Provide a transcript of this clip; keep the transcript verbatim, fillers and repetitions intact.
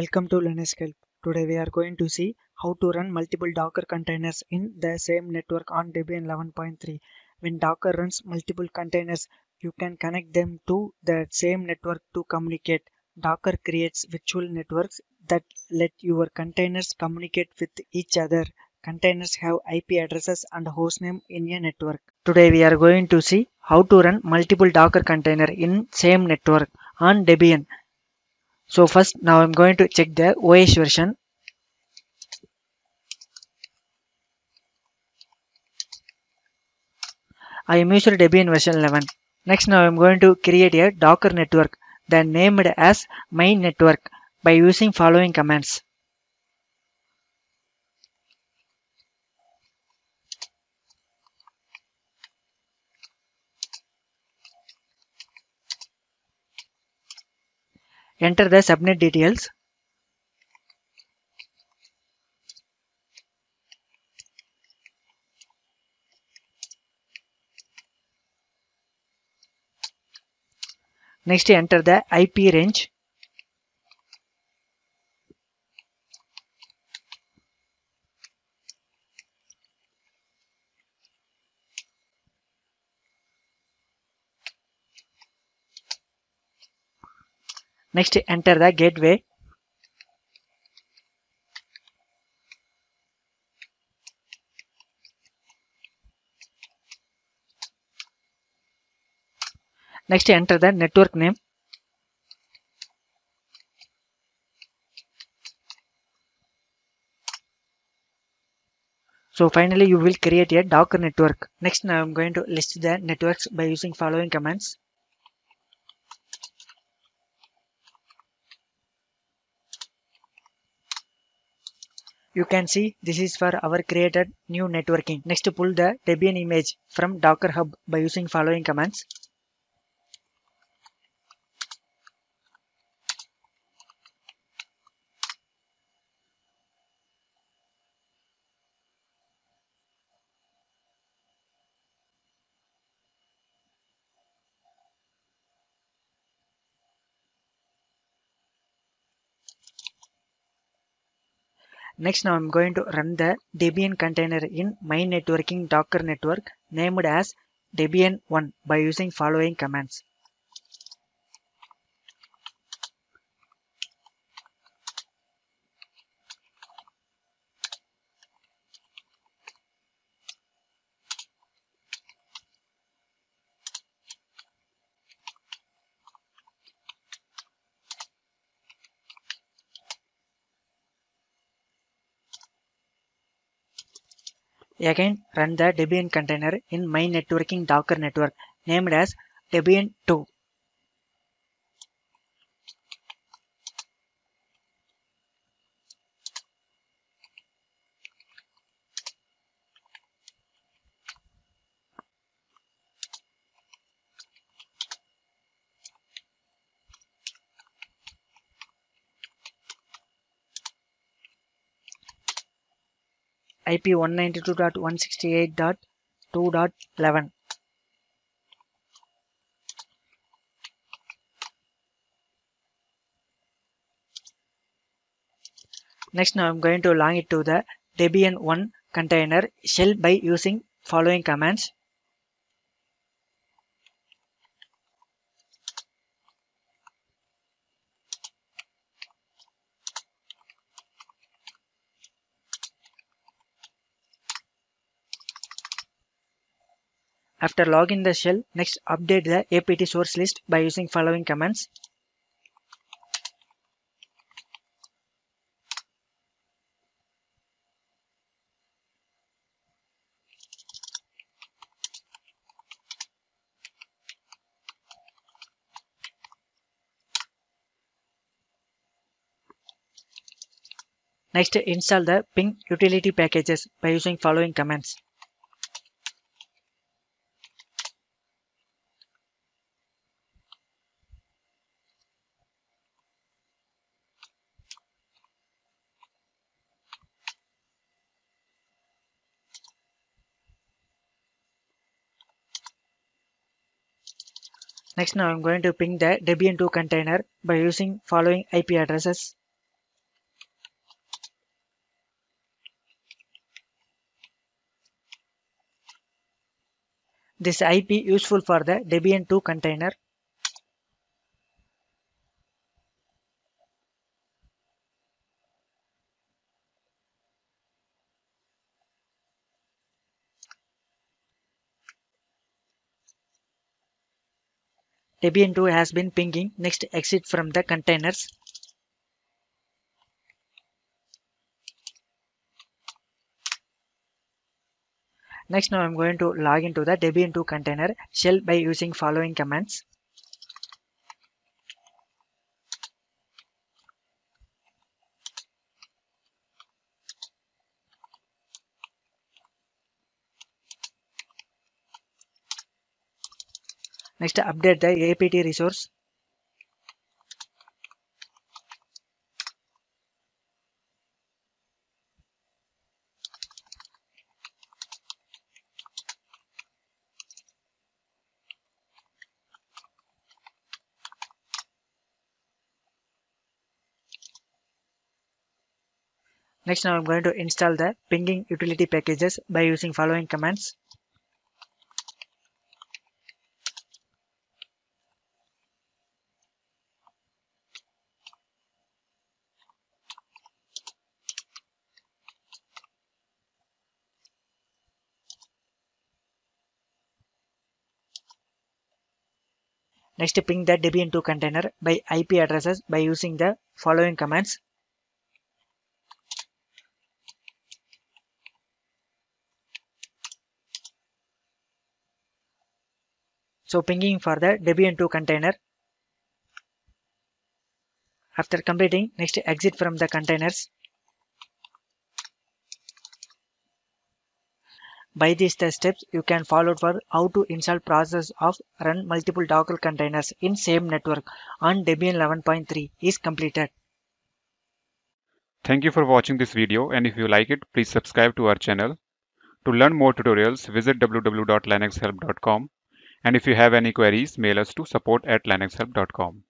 Welcome to LinuxHelp. Today we are going to see how to run multiple Docker containers in the same network on Debian eleven point three. When Docker runs multiple containers, you can connect them to the same network to communicate. Docker creates virtual networks that let your containers communicate with each other. Containers have I P addresses and hostname in a network. Today we are going to see how to run multiple Docker container in same network on Debian. So first, now I'm going to check the O S version. I am using Debian version eleven. Next, now I'm going to create a Docker network, then named as main network by using following commands. Enter the subnet details. Next, enter the I P range. Next, enter the gateway. Next, enter the network name. So finally, you will create a Docker network. Next, now I am going to list the networks by using following commands. You can see this is for our created new networking. Next, pull the Debian image from Docker Hub by using following commands. Next, now I'm going to run the Debian container in my networking Docker network named as Debian one by using following commands. Again, run the Debian container in my networking Docker network named as Debian two. I P one ninety-two dot one sixty-eight dot two dot eleven. Next, now I'm going to log it to the Debian one container shell by using following commands. After logging the shell, next update the apt source list by using following commands. Next, install the ping utility packages by using following commands. Next, now I'm going to ping the Debian two container by using following I P addresses. this I P useful for the Debian two container. Debian two has been pinging. Next, exit from the containers. Next, now I'm going to log into the Debian two container shell by using following commands. Next, update the apt resource. Next, now I'm going to install the pinging utility packages by using following commands. Next, ping the Debian two container by I P addresses by using the following commands. So, pinging for the Debian two container. After completing, next exit from the containers. By these steps, you can follow for how to install process of run multiple Docker containers in same network on Debian eleven point three is completed. Thank you for watching this video, and if you like it, please subscribe to our channel. To learn more tutorials, visit w w w dot linux help dot com, and if you have any queries, mail us to support at linux help dot com.